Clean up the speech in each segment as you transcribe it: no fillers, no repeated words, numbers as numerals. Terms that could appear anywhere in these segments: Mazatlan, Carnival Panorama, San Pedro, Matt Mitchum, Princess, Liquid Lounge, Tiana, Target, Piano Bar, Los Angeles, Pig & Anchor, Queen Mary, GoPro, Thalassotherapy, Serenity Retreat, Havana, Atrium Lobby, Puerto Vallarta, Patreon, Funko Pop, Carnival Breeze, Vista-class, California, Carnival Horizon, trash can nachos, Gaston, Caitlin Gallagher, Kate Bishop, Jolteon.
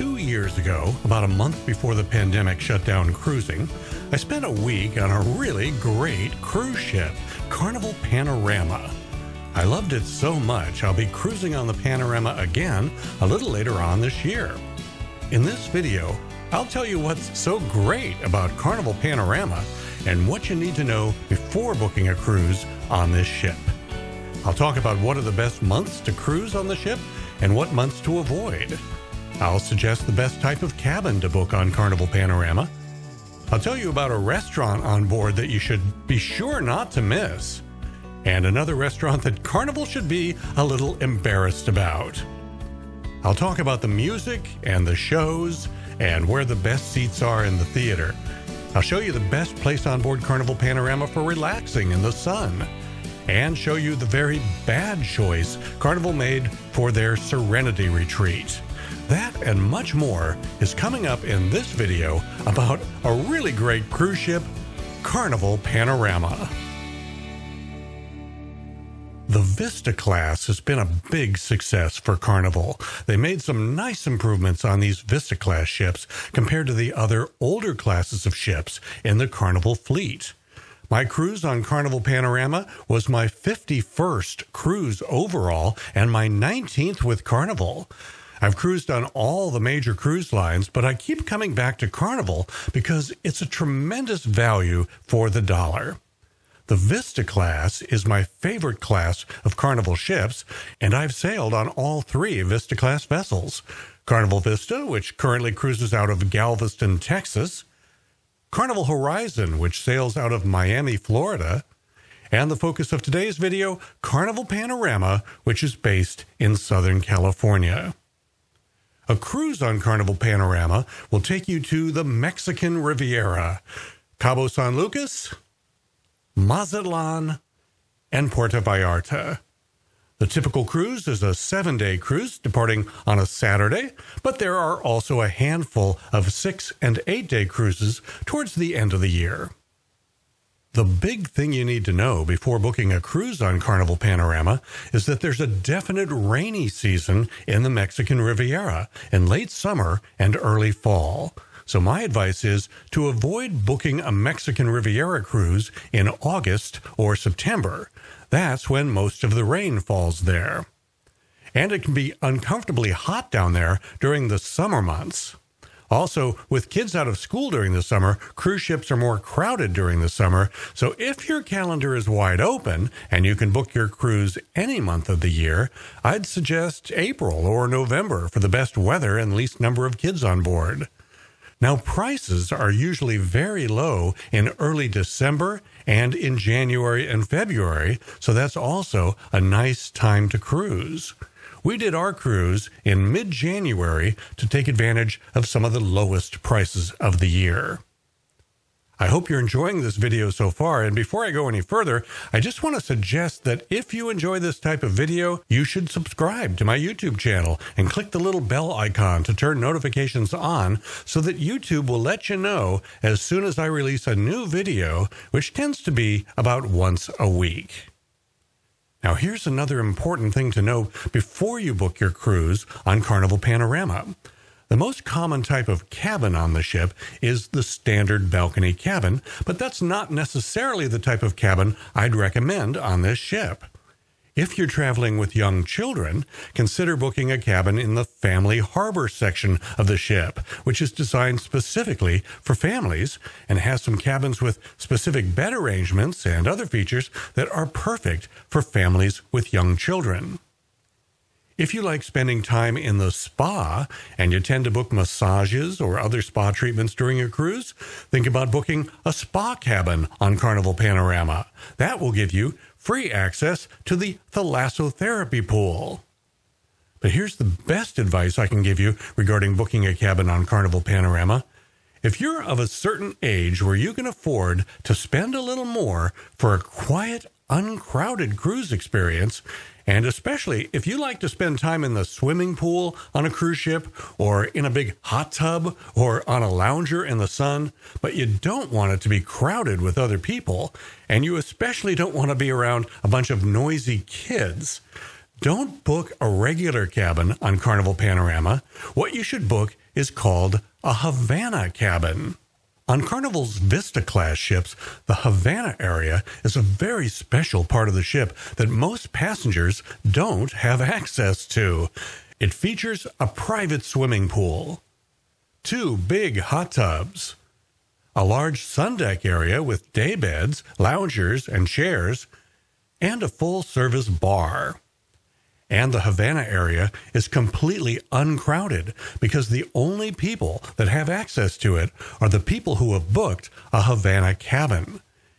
2 years ago, about a month before the pandemic shut down cruising, I spent a week on a really great cruise ship, Carnival Panorama. I loved it so much, I'll be cruising on the Panorama again a little later on this year. In this video, I'll tell you what's so great about Carnival Panorama and what you need to know before booking a cruise on this ship. I'll talk about what are the best months to cruise on the ship and what months to avoid. I'll suggest the best type of cabin to book on Carnival Panorama. I'll tell you about a restaurant on board that you should be sure not to miss, and another restaurant that Carnival should be a little embarrassed about. I'll talk about the music and the shows and where the best seats are in the theater. I'll show you the best place on board Carnival Panorama for relaxing in the sun, and show you the very bad choice Carnival made for their Serenity Retreat. That and much more is coming up in this video about a really great cruise ship, Carnival Panorama. The Vista-class has been a big success for Carnival. They made some nice improvements on these Vista-class ships compared to the other older classes of ships in the Carnival fleet. My cruise on Carnival Panorama was my 51st cruise overall and my 19th with Carnival. I've cruised on all the major cruise lines, but I keep coming back to Carnival because it's a tremendous value for the dollar. The Vista class is my favorite class of Carnival ships, and I've sailed on all three Vista class vessels. Carnival Vista, which currently cruises out of Galveston, Texas, Carnival Horizon, which sails out of Miami, Florida, and the focus of today's video, Carnival Panorama, which is based in Southern California. A cruise on Carnival Panorama will take you to the Mexican Riviera, Cabo San Lucas, Mazatlan, and Puerto Vallarta. The typical cruise is a 7-day cruise departing on a Saturday, but there are also a handful of 6- and 8-day cruises towards the end of the year. The big thing you need to know before booking a cruise on Carnival Panorama is that there's a definite rainy season in the Mexican Riviera in late summer and early fall. So my advice is to avoid booking a Mexican Riviera cruise in August or September. That's when most of the rain falls there. And it can be uncomfortably hot down there during the summer months. Also, with kids out of school during the summer, cruise ships are more crowded during the summer. So if your calendar is wide open and you can book your cruise any month of the year, I'd suggest April or November for the best weather and least number of kids on board. Now, prices are usually very low in early December and in January and February, so that's also a nice time to cruise. We did our cruise in mid-January to take advantage of some of the lowest prices of the year. I hope you're enjoying this video so far, and before I go any further, I just want to suggest that if you enjoy this type of video, you should subscribe to my YouTube channel and click the little bell icon to turn notifications on so that YouTube will let you know as soon as I release a new video, which tends to be about once a week. Now, here's another important thing to know before you book your cruise on Carnival Panorama. The most common type of cabin on the ship is the standard balcony cabin, but that's not necessarily the type of cabin I'd recommend on this ship. If you're traveling with young children, consider booking a cabin in the family harbor section of the ship, which is designed specifically for families and has some cabins with specific bed arrangements and other features that are perfect for families with young children. If you like spending time in the spa and you tend to book massages or other spa treatments during your cruise, think about booking a spa cabin on Carnival Panorama. That will give you free access to the Thalassotherapy pool. But here's the best advice I can give you regarding booking a cabin on Carnival Panorama. If you're of a certain age where you can afford to spend a little more for a quiet, uncrowded cruise experience, and especially if you like to spend time in the swimming pool on a cruise ship or in a big hot tub or on a lounger in the sun, but you don't want it to be crowded with other people, and you especially don't want to be around a bunch of noisy kids, Don't book a regular cabin on Carnival Panorama. What you should book is called a Havana cabin. On Carnival's Vista-class ships, the Havana area is a very special part of the ship that most passengers don't have access to. It features a private swimming pool, 2 big hot tubs, a large sundeck area with day beds, loungers, and chairs, and a full-service bar. And the Havana area is completely uncrowded because the only people that have access to it are the people who have booked a Havana cabin.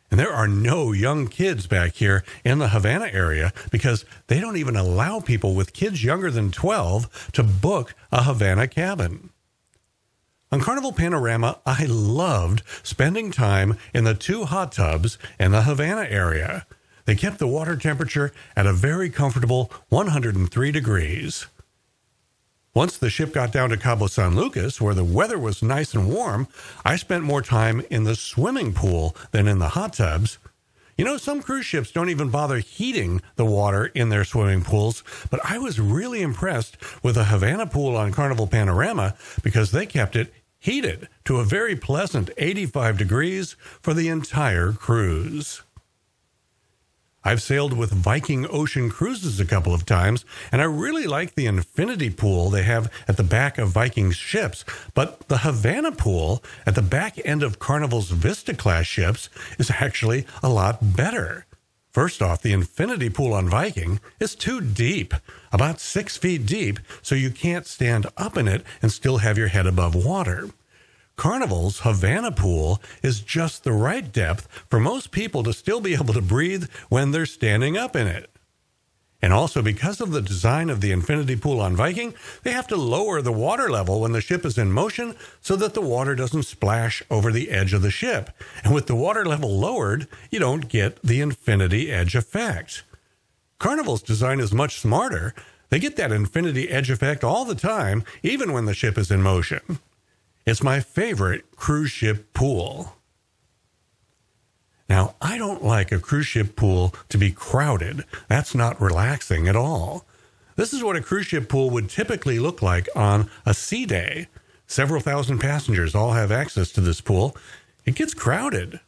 And there are no young kids back here in the Havana area because they don't even allow people with kids younger than 12 to book a Havana cabin. On Carnival Panorama, I loved spending time in the 2 hot tubs in the Havana area. They kept the water temperature at a very comfortable 103 degrees. Once the ship got down to Cabo San Lucas, where the weather was nice and warm, I spent more time in the swimming pool than in the hot tubs. You know, some cruise ships don't even bother heating the water in their swimming pools, but I was really impressed with the Havana pool on Carnival Panorama because they kept it heated to a very pleasant 85 degrees for the entire cruise. I've sailed with Viking Ocean Cruises a couple of times, and I really like the infinity pool they have at the back of Viking's ships, but the Havana pool at the back end of Carnival's Vista-class ships is actually a lot better. First off, the infinity pool on Viking is too deep, about 6 feet deep, so you can't stand up in it and still have your head above water. Carnival's Havana pool is just the right depth for most people to still be able to breathe when they're standing up in it. And also, because of the design of the infinity pool on Viking, they have to lower the water level when the ship is in motion so that the water doesn't splash over the edge of the ship. And with the water level lowered, you don't get the infinity edge effect. Carnival's design is much smarter. They get that infinity edge effect all the time, even when the ship is in motion. It's my favorite cruise ship pool. Now, I don't like a cruise ship pool to be crowded. That's not relaxing at all. This is what a cruise ship pool would typically look like on a sea day. Several thousand passengers all have access to this pool. It gets crowded.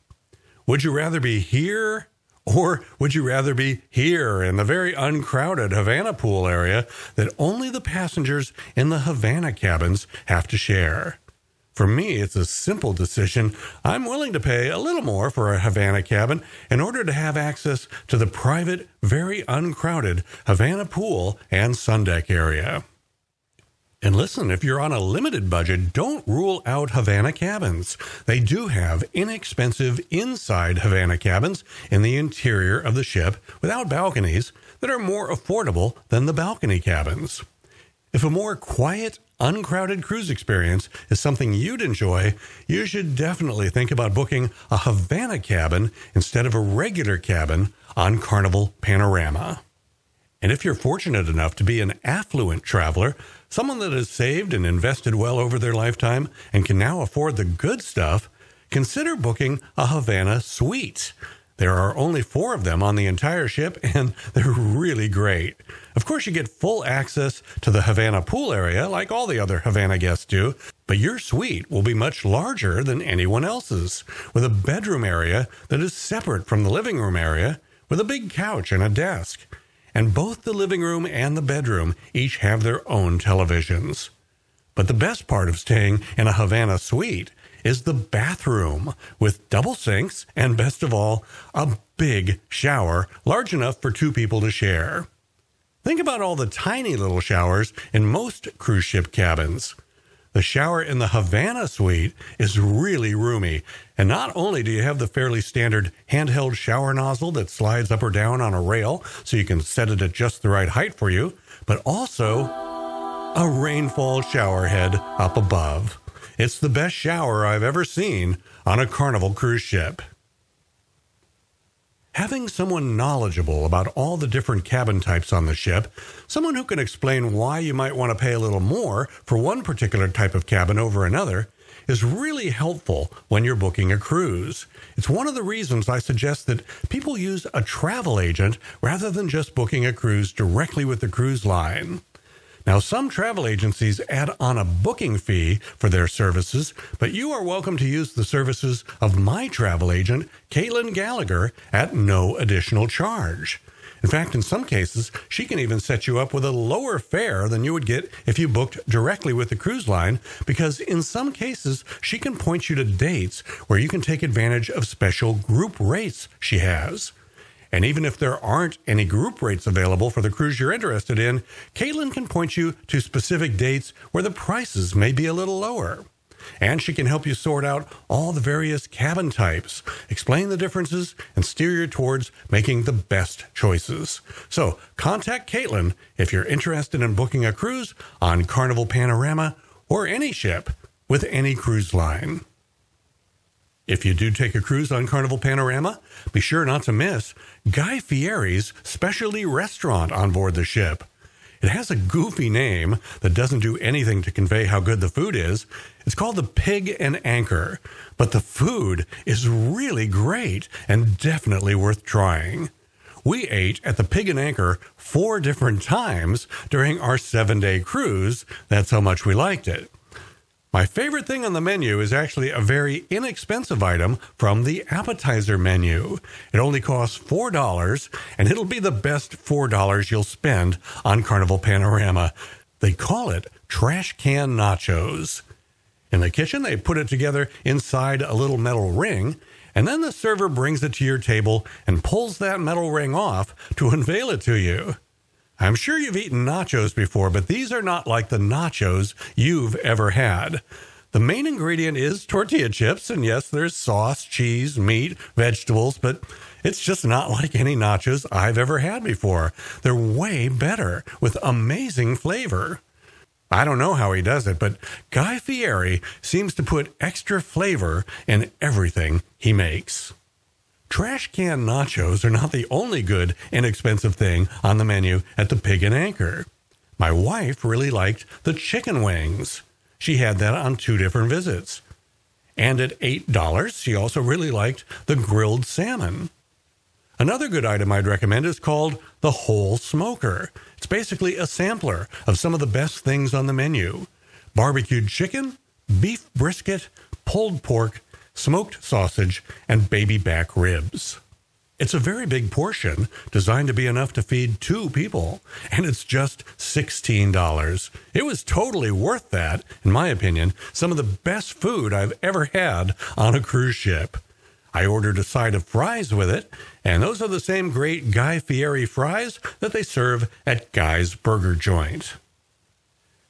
Would you rather be here, or would you rather be here in the very uncrowded Havana pool area that only the passengers in the Havana cabins have to share? For me, it's a simple decision. I'm willing to pay a little more for a Havana cabin in order to have access to the private, very uncrowded Havana pool and sundeck area. And listen, if you're on a limited budget, don't rule out Havana cabins. They do have inexpensive inside Havana cabins in the interior of the ship without balconies that are more affordable than the balcony cabins. If a more quiet, uncrowded cruise experience is something you'd enjoy, you should definitely think about booking a Havana cabin instead of a regular cabin on Carnival Panorama. And if you're fortunate enough to be an affluent traveler, someone that has saved and invested well over their lifetime and can now afford the good stuff, consider booking a Havana suite. There are only 4 of them on the entire ship, and they're really great. Of course, you get full access to the Havana pool area, like all the other Havana guests do, but your suite will be much larger than anyone else's, with a bedroom area that is separate from the living room area, with a big couch and a desk. And both the living room and the bedroom each have their own televisions. But the best part of staying in a Havana suite is the bathroom, with double sinks and, best of all, a big shower large enough for 2 people to share. Think about all the tiny little showers in most cruise ship cabins. The shower in the Havana suite is really roomy, and not only do you have the fairly standard handheld shower nozzle that slides up or down on a rail so you can set it at just the right height for you, but also a rainfall shower head up above. It's the best shower I've ever seen on a Carnival cruise ship. Having someone knowledgeable about all the different cabin types on the ship, someone who can explain why you might want to pay a little more for one particular type of cabin over another, is really helpful when you're booking a cruise. It's one of the reasons I suggest that people use a travel agent rather than just booking a cruise directly with the cruise line. Now, some travel agencies add on a booking fee for their services, but you are welcome to use the services of my travel agent, Caitlin Gallagher, at no additional charge. In fact, in some cases, she can even set you up with a lower fare than you would get if you booked directly with the cruise line, because in some cases, she can point you to dates where you can take advantage of special group rates she has. And even if there aren't any group rates available for the cruise you're interested in, Caitlin can point you to specific dates where the prices may be a little lower. And she can help you sort out all the various cabin types, explain the differences, and steer you towards making the best choices. So contact Caitlin if you're interested in booking a cruise on Carnival Panorama or any ship with any cruise line. If you do take a cruise on Carnival Panorama, be sure not to miss Guy Fieri's specialty restaurant on board the ship. It has a goofy name that doesn't do anything to convey how good the food is. It's called the Pig and Anchor, but the food is really great and definitely worth trying. We ate at the Pig and Anchor 4 different times during our 7-day cruise. That's how much we liked it. My favorite thing on the menu is actually a very inexpensive item from the appetizer menu. It only costs $4, and it'll be the best $4 you'll spend on Carnival Panorama. They call it trash can nachos. In the kitchen, they put it together inside a little metal ring, and then the server brings it to your table and pulls that metal ring off to unveil it to you. I'm sure you've eaten nachos before, but these are not like the nachos you've ever had. The main ingredient is tortilla chips, and yes, there's sauce, cheese, meat, vegetables, but it's just not like any nachos I've ever had before. They're way better, with amazing flavor. I don't know how he does it, but Guy Fieri seems to put extra flavor in everything he makes. Trash can nachos are not the only good, inexpensive thing on the menu at the Pig and Anchor. My wife really liked the chicken wings. She had that on 2 different visits. And at $8, she also really liked the grilled salmon. Another good item I'd recommend is called the Whole Smoker. It's basically a sampler of some of the best things on the menu. Barbecued chicken, beef brisket, pulled pork, smoked sausage, and baby back ribs. It's a very big portion, designed to be enough to feed 2 people, and it's just $16. It was totally worth that, in my opinion, some of the best food I've ever had on a cruise ship. I ordered a side of fries with it, and those are the same great Guy Fieri fries that they serve at Guy's Burger Joint.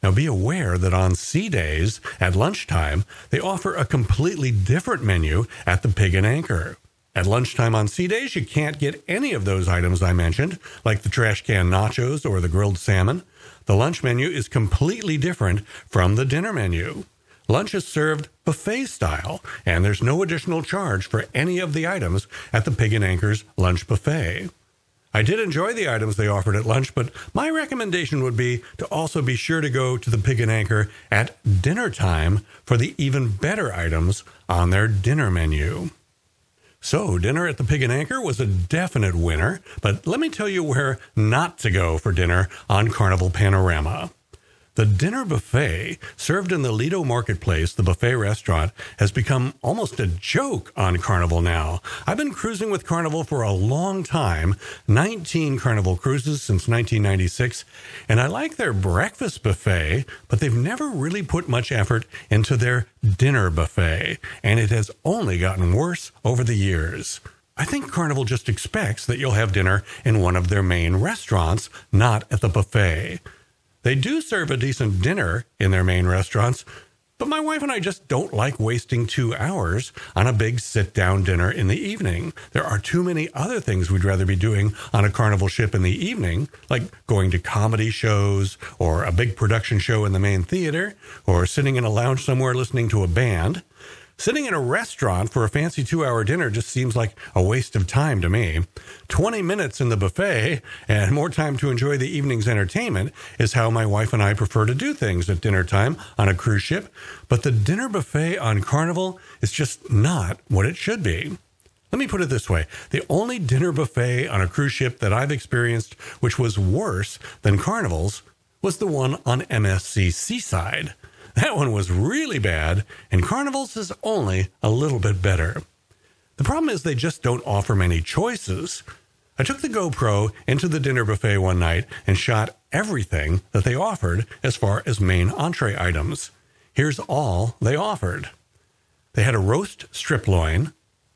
Now, be aware that on sea days, at lunchtime, they offer a completely different menu at the Pig and Anchor. At lunchtime on sea days, you can't get any of those items I mentioned, like the trash can nachos or the grilled salmon. The lunch menu is completely different from the dinner menu. Lunch is served buffet style, and there's no additional charge for any of the items at the Pig and Anchor's lunch buffet. I did enjoy the items they offered at lunch, but my recommendation would be to also be sure to go to the Pig and Anchor at dinner time for the even better items on their dinner menu. So dinner at the Pig and Anchor was a definite winner, but let me tell you where not to go for dinner on Carnival Panorama. The dinner buffet, served in the Lido Marketplace, the buffet restaurant, has become almost a joke on Carnival now. I've been cruising with Carnival for a long time, 19 Carnival cruises since 1996, and I like their breakfast buffet, but they've never really put much effort into their dinner buffet, and it has only gotten worse over the years. I think Carnival just expects that you'll have dinner in one of their main restaurants, not at the buffet. They do serve a decent dinner in their main restaurants, but my wife and I just don't like wasting 2 hours on a big sit-down dinner in the evening. There are too many other things we'd rather be doing on a Carnival ship in the evening, like going to comedy shows or a big production show in the main theater or sitting in a lounge somewhere listening to a band. Sitting in a restaurant for a fancy 2-hour dinner just seems like a waste of time to me. 20 minutes in the buffet and more time to enjoy the evening's entertainment is how my wife and I prefer to do things at dinner time on a cruise ship, but the dinner buffet on Carnival is just not what it should be. Let me put it this way. The only dinner buffet on a cruise ship that I've experienced, which was worse than Carnival's, was the one on MSC Seaside. That one was really bad, and Carnival's is only a little bit better. The problem is they just don't offer many choices. I took the GoPro into the dinner buffet one night and shot everything that they offered as far as main entree items. Here's all they offered. They had a roast strip loin,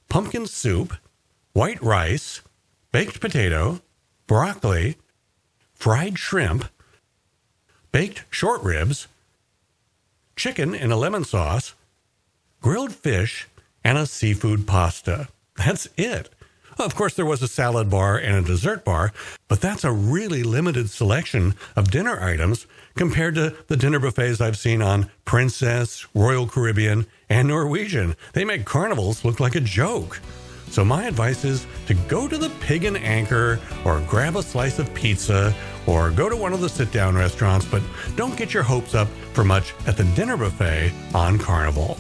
pumpkin soup, white rice, baked potato, broccoli, fried shrimp, baked short ribs, chicken in a lemon sauce, grilled fish, and a seafood pasta. That's it. Of course, there was a salad bar and a dessert bar, but that's a really limited selection of dinner items compared to the dinner buffets I've seen on Princess, Royal Caribbean, and Norwegian. They make Carnivals look like a joke. So my advice is to go to the Pig and Anchor or grab a slice of pizza or go to one of the sit-down restaurants, but don't get your hopes up for much at the dinner buffet on Carnival.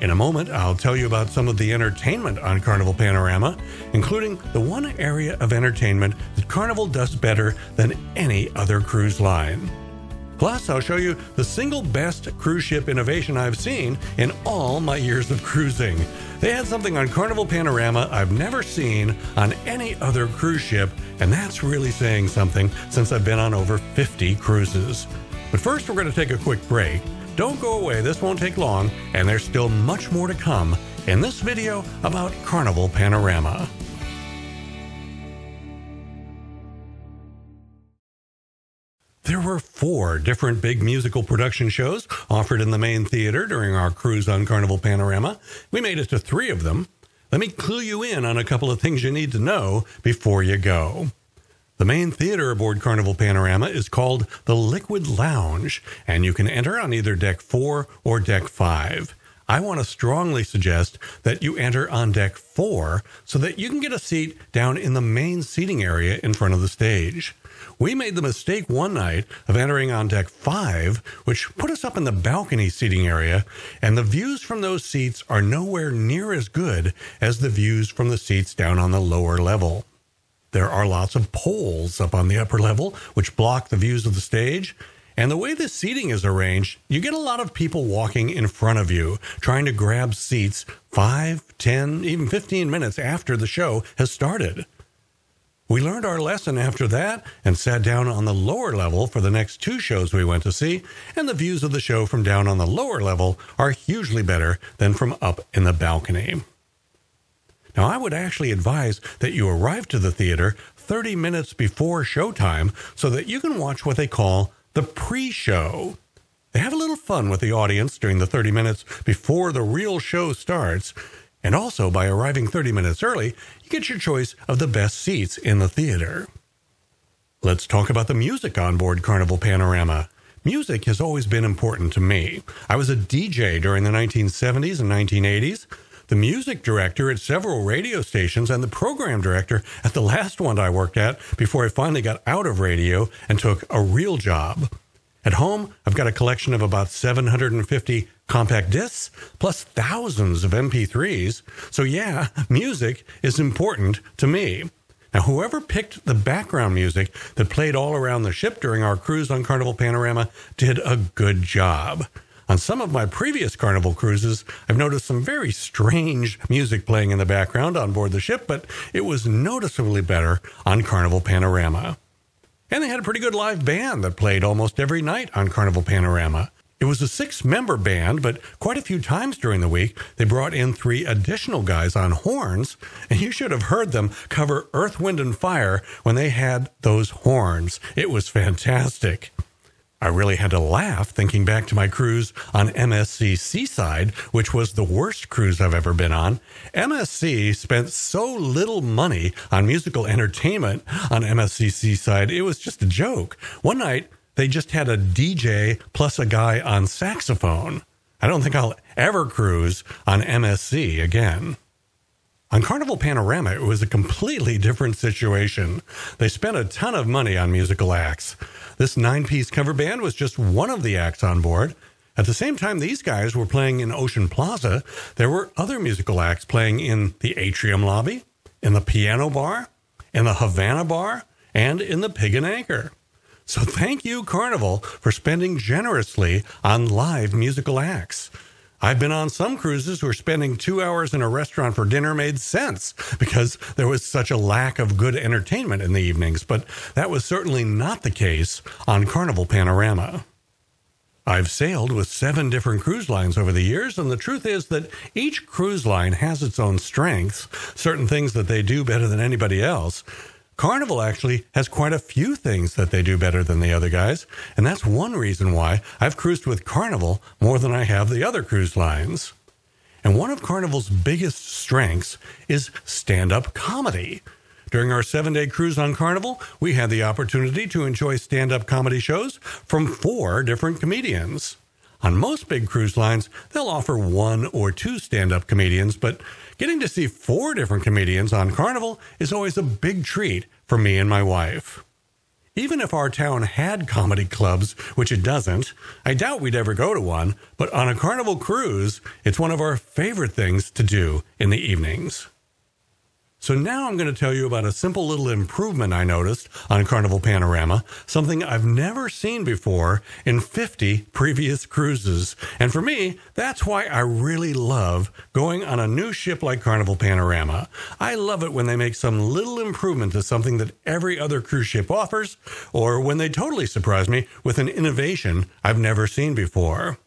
In a moment, I'll tell you about some of the entertainment on Carnival Panorama, including the one area of entertainment that Carnival does better than any other cruise line. Plus, I'll show you the single best cruise ship innovation I've seen in all my years of cruising. They had something on Carnival Panorama I've never seen on any other cruise ship, and that's really saying something since I've been on over 50 cruises. But first, we're going to take a quick break. Don't go away, this won't take long, and there's still much more to come in this video about Carnival Panorama. There were 4 different big musical production shows offered in the main theater during our cruise on Carnival Panorama. We made it to 3 of them. Let me clue you in on a couple of things you need to know before you go. The main theater aboard Carnival Panorama is called the Liquid Lounge, and you can enter on either Deck 4 or Deck 5. I want to strongly suggest that you enter on Deck 4 so that you can get a seat down in the main seating area in front of the stage. We made the mistake one night of entering on Deck 5, which put us up in the balcony seating area, and the views from those seats are nowhere near as good as the views from the seats down on the lower level. There are lots of poles up on the upper level, which block the views of the stage, and the way the seating is arranged, you get a lot of people walking in front of you, trying to grab seats 5, 10, even 15 minutes after the show has started. We learned our lesson after that and sat down on the lower level for the next 2 shows we went to see, and the views of the show from down on the lower level are hugely better than from up in the balcony. Now, I would actually advise that you arrive to the theater 30 minutes before showtime so that you can watch what they call the pre-show. They have a little fun with the audience during the 30 minutes before the real show starts. And also, by arriving 30 minutes early, you get your choice of the best seats in the theater. Let's talk about the music on board Carnival Panorama. Music has always been important to me. I was a DJ during the 1970s and 1980s, the music director at several radio stations, and the program director at the last one I worked at before I finally got out of radio and took a real job. At home, I've got a collection of about 750 compact discs, plus thousands of MP3s. So yeah, music is important to me. Now, whoever picked the background music that played all around the ship during our cruise on Carnival Panorama did a good job. On some of my previous Carnival cruises, I've noticed some very strange music playing in the background on board the ship, but it was noticeably better on Carnival Panorama. And they had a pretty good live band that played almost every night on Carnival Panorama. It was a 6-member band, but quite a few times during the week, they brought in 3 additional guys on horns, and you should have heard them cover Earth, Wind, and Fire when they had those horns. It was fantastic. I really had to laugh thinking back to my cruise on MSC Seaside, which was the worst cruise I've ever been on. MSC spent so little money on musical entertainment on MSC Seaside, it was just a joke. One night, they just had a DJ plus a guy on saxophone. I don't think I'll ever cruise on MSC again. On Carnival Panorama, it was a completely different situation. They spent a ton of money on musical acts. This 9-piece cover band was just one of the acts on board. At the same time these guys were playing in Ocean Plaza, there were other musical acts playing in the Atrium Lobby, in the Piano Bar, in the Havana Bar, and in the Pig and Anchor. So thank you, Carnival, for spending generously on live musical acts. I've been on some cruises where spending 2 hours in a restaurant for dinner made sense because there was such a lack of good entertainment in the evenings, but that was certainly not the case on Carnival Panorama. I've sailed with 7 different cruise lines over the years, and the truth is that each cruise line has its own strengths, certain things that they do better than anybody else. Carnival actually has quite a few things that they do better than the other guys, and that's one reason why I've cruised with Carnival more than I have the other cruise lines. And one of Carnival's biggest strengths is stand-up comedy. During our 7-day cruise on Carnival, we had the opportunity to enjoy stand-up comedy shows from 4 different comedians. On most big cruise lines, they'll offer 1 or 2 stand-up comedians, but getting to see 4 different comedians on Carnival is always a big treat for me and my wife. Even if our town had comedy clubs, which it doesn't, I doubt we'd ever go to one, but on a Carnival cruise, it's one of our favorite things to do in the evenings. So now I'm going to tell you about a simple little improvement I noticed on Carnival Panorama, something I've never seen before in 50 previous cruises. And for me, that's why I really love going on a new ship like Carnival Panorama. I love it when they make some little improvement to something that every other cruise ship offers, or when they totally surprise me with an innovation I've never seen before.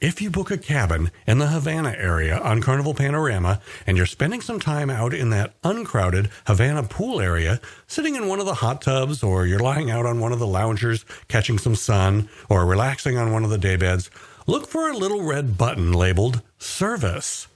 If you book a cabin in the Havana area on Carnival Panorama and you're spending some time out in that uncrowded Havana pool area, sitting in one of the hot tubs, or you're lying out on one of the loungers catching some sun, or relaxing on one of the daybeds, look for a little red button labeled Service.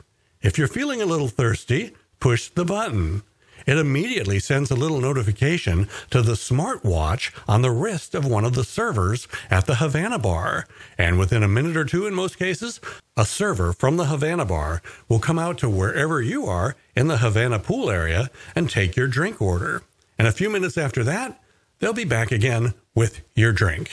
If you're feeling a little thirsty, push the button. It immediately sends a little notification to the smartwatch on the wrist of one of the servers at the Havana Bar. And within a minute or two, in most cases, a server from the Havana Bar will come out to wherever you are in the Havana pool area and take your drink order. And a few minutes after that, they'll be back again with your drink.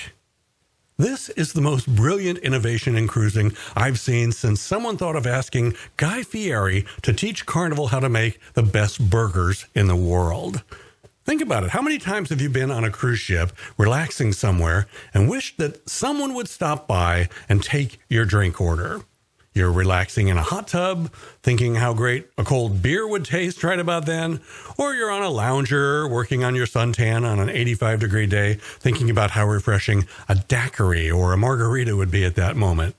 This is the most brilliant innovation in cruising I've seen since someone thought of asking Guy Fieri to teach Carnival how to make the best burgers in the world. Think about it. How many times have you been on a cruise ship, relaxing somewhere, and wished that someone would stop by and take your drink order? You're relaxing in a hot tub, thinking how great a cold beer would taste right about then, or you're on a lounger working on your suntan on an 85-degree day, thinking about how refreshing a daiquiri or a margarita would be at that moment.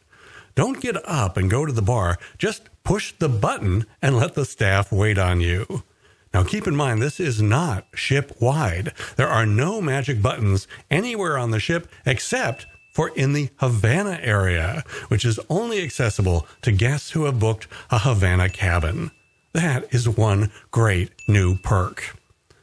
Don't get up and go to the bar. Just push the button and let the staff wait on you. Now, keep in mind, this is not ship-wide. There are no magic buttons anywhere on the ship except for in the Havana area, which is only accessible to guests who have booked a Havana cabin. That is one great new perk.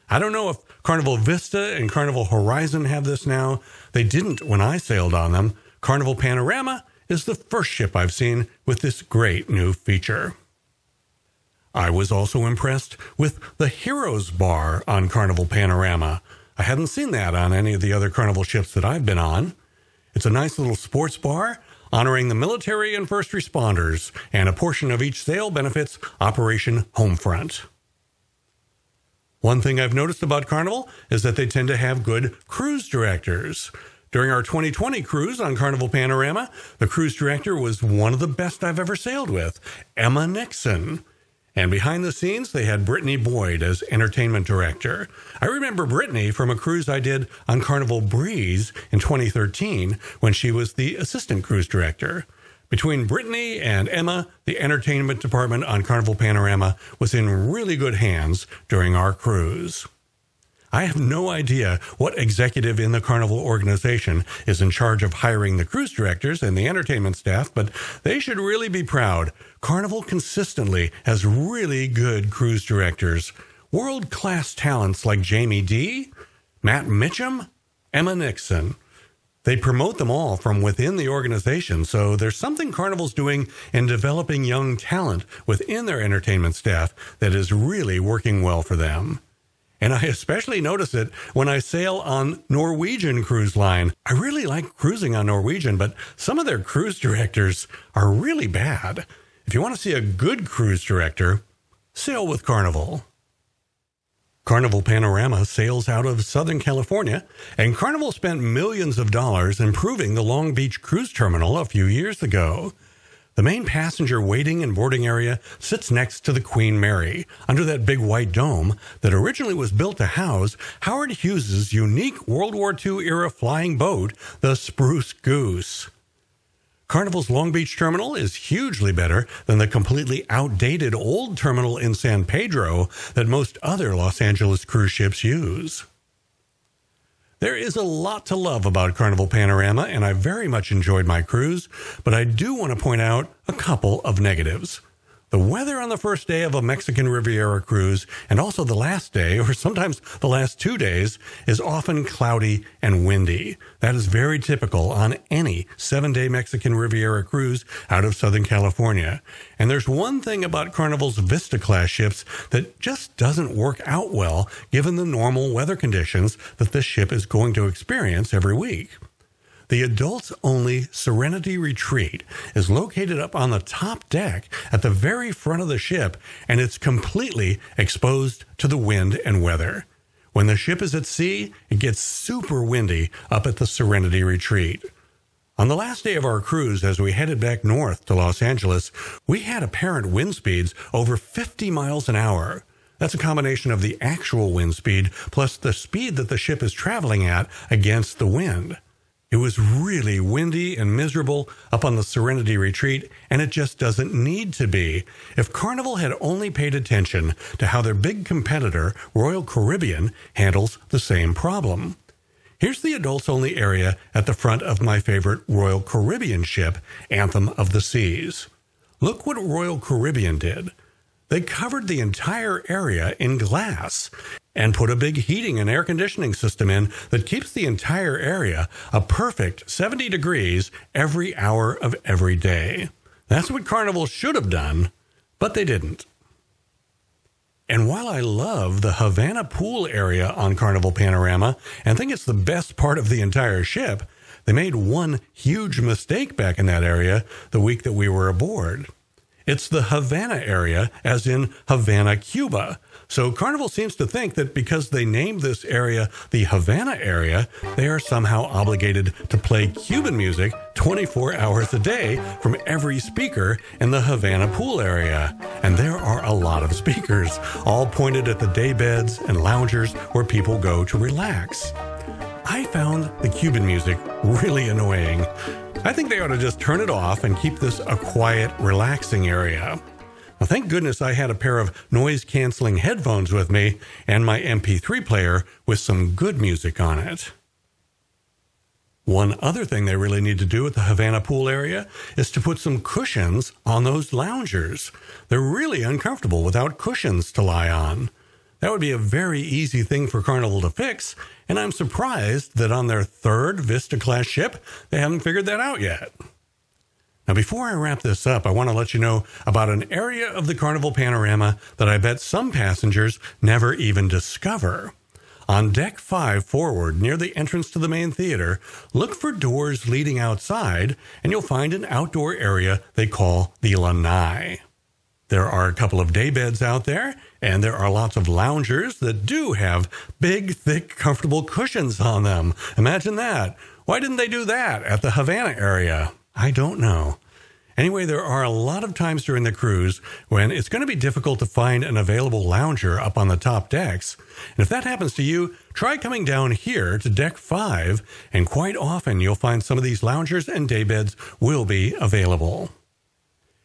I don't know if Carnival Vista and Carnival Horizon have this now. They didn't when I sailed on them. Carnival Panorama is the first ship I've seen with this great new feature. I was also impressed with the Heroes Bar on Carnival Panorama. I hadn't seen that on any of the other Carnival ships that I've been on. It's a nice little sports bar honoring the military and first responders, and a portion of each sale benefits Operation Homefront. One thing I've noticed about Carnival is that they tend to have good cruise directors. During our 2020 cruise on Carnival Panorama, the cruise director was one of the best I've ever sailed with, Emma Nixon. And behind the scenes, they had Brittany Boyd as entertainment director. I remember Brittany from a cruise I did on Carnival Breeze in 2013 when she was the assistant cruise director. Between Brittany and Emma, the entertainment department on Carnival Panorama was in really good hands during our cruise. I have no idea what executive in the Carnival organization is in charge of hiring the cruise directors and the entertainment staff, but they should really be proud. Carnival consistently has really good cruise directors. World-class talents like Jamie D., Matt Mitchum, Emma Nixon. They promote them all from within the organization, so there's something Carnival's doing in developing young talent within their entertainment staff that is really working well for them. And I especially notice it when I sail on Norwegian Cruise Line. I really like cruising on Norwegian, but some of their cruise directors are really bad. If you want to see a good cruise director, sail with Carnival. Carnival Panorama sails out of Southern California, and Carnival spent millions of dollars improving the Long Beach Cruise Terminal a few years ago. The main passenger waiting and boarding area sits next to the Queen Mary, under that big white dome that originally was built to house Howard Hughes' unique World War II-era flying boat, the Spruce Goose. Carnival's Long Beach terminal is hugely better than the completely outdated old terminal in San Pedro that most other Los Angeles cruise ships use. There is a lot to love about Carnival Panorama, and I very much enjoyed my cruise, but I do want to point out a couple of negatives. The weather on the first day of a Mexican Riviera cruise, and also the last day, or sometimes the last 2 days, is often cloudy and windy. That is very typical on any 7-day Mexican Riviera cruise out of Southern California. And there's one thing about Carnival's Vista-class ships that just doesn't work out well given the normal weather conditions that this ship is going to experience every week. The adults-only Serenity Retreat is located up on the top deck at the very front of the ship, and it's completely exposed to the wind and weather. When the ship is at sea, it gets super windy up at the Serenity Retreat. On the last day of our cruise, as we headed back north to Los Angeles, we had apparent wind speeds over 50 miles an hour. That's a combination of the actual wind speed plus the speed that the ship is traveling at against the wind. It was really windy and miserable up on the Serenity Retreat, and it just doesn't need to be. If Carnival had only paid attention to how their big competitor, Royal Caribbean, handles the same problem. Here's the adults-only area at the front of my favorite Royal Caribbean ship, Anthem of the Seas. Look what Royal Caribbean did. They covered the entire area in glass and put a big heating and air conditioning system in that keeps the entire area a perfect 70 degrees every hour of every day. That's what Carnival should have done, but they didn't. And while I love the Havana pool area on Carnival Panorama and think it's the best part of the entire ship, they made one huge mistake back in that area the week that we were aboard. It's the Havana area, as in Havana, Cuba. So Carnival seems to think that because they named this area the Havana area, they are somehow obligated to play Cuban music 24 hours a day from every speaker in the Havana pool area. And there are a lot of speakers, all pointed at the day beds and loungers where people go to relax. I found the Cuban music really annoying. I think they ought to just turn it off and keep this a quiet, relaxing area. Well, thank goodness I had a pair of noise-canceling headphones with me and my MP3 player with some good music on it. One other thing they really need to do at the Havana pool area is to put some cushions on those loungers. They're really uncomfortable without cushions to lie on. That would be a very easy thing for Carnival to fix, and I'm surprised that on their third Vista-class ship, they haven't figured that out yet. Now, before I wrap this up, I want to let you know about an area of the Carnival Panorama that I bet some passengers never even discover. On Deck 5 forward, near the entrance to the main theater, look for doors leading outside, and you'll find an outdoor area they call the Lanai. There are a couple of daybeds out there, and there are lots of loungers that do have big, thick, comfortable cushions on them. Imagine that. Why didn't they do that at the Havana area? I don't know. Anyway, there are a lot of times during the cruise when it's going to be difficult to find an available lounger up on the top decks. And if that happens to you, try coming down here to Deck 5, and quite often you'll find some of these loungers and daybeds will be available.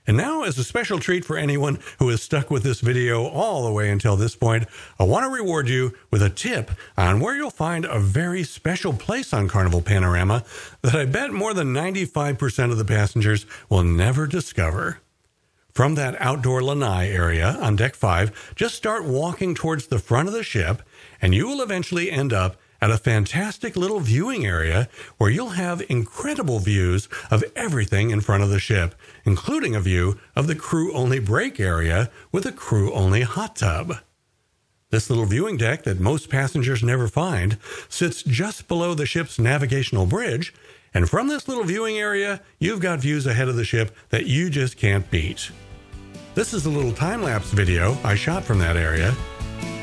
And now, as a special treat for anyone who has stuck with this video all the way until this point, I want to reward you with a tip on where you'll find a very special place on Carnival Panorama that I bet more than 95% of the passengers will never discover. From that outdoor lanai area on Deck 5, just start walking towards the front of the ship, and you will eventually end up at a fantastic little viewing area where you'll have incredible views of everything in front of the ship, including a view of the crew-only break area with a crew-only hot tub. This little viewing deck that most passengers never find sits just below the ship's navigational bridge, and from this little viewing area, you've got views ahead of the ship that you just can't beat. This is a little time-lapse video I shot from that area.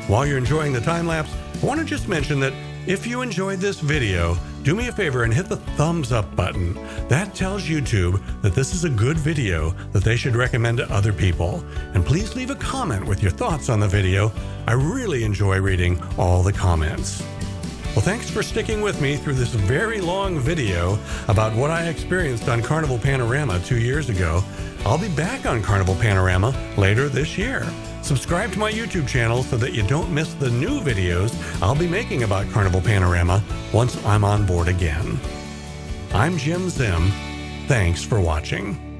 While you're enjoying the time-lapse, I want to just mention that if you enjoyed this video, do me a favor and hit the thumbs up button. That tells YouTube that this is a good video that they should recommend to other people. And please leave a comment with your thoughts on the video. I really enjoy reading all the comments. Well, thanks for sticking with me through this very long video about what I experienced on Carnival Panorama 2 years ago. I'll be back on Carnival Panorama later this year. Subscribe to my YouTube channel so that you don't miss the new videos I'll be making about Carnival Panorama once I'm on board again. I'm Jim Zim. Thanks for watching.